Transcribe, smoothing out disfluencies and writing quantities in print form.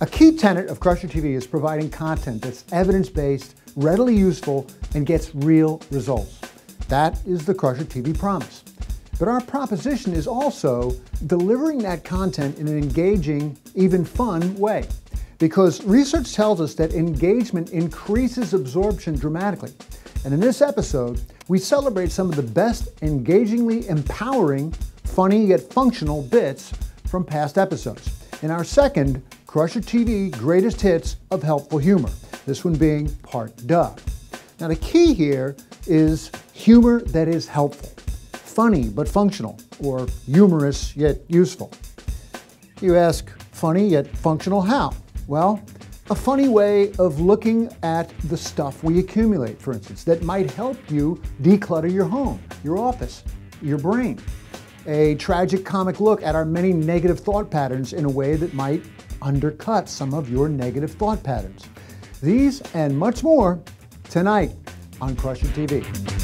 A key tenet of Crusher TV is providing content that's evidence-based, readily useful, and gets real results. That is the Crusher TV promise. But our proposition is also delivering that content in an engaging, even fun way. Because research tells us that engagement increases absorption dramatically. And in this episode, we celebrate some of the best engagingly empowering, funny yet functional bits from past episodes. In our second, Crusher TV Greatest Hits of Helpful Humor, this one being part duh. Now the key here is humor that is helpful, funny but functional, or humorous yet useful. You ask, funny yet functional how? Well, a funny way of looking at the stuff we accumulate, for instance, that might help you declutter your home, your office, your brain. A tragic comic look at our many negative thought patterns in a way that might undercut some of your negative thought patterns. These and much more tonight on Crusher TV.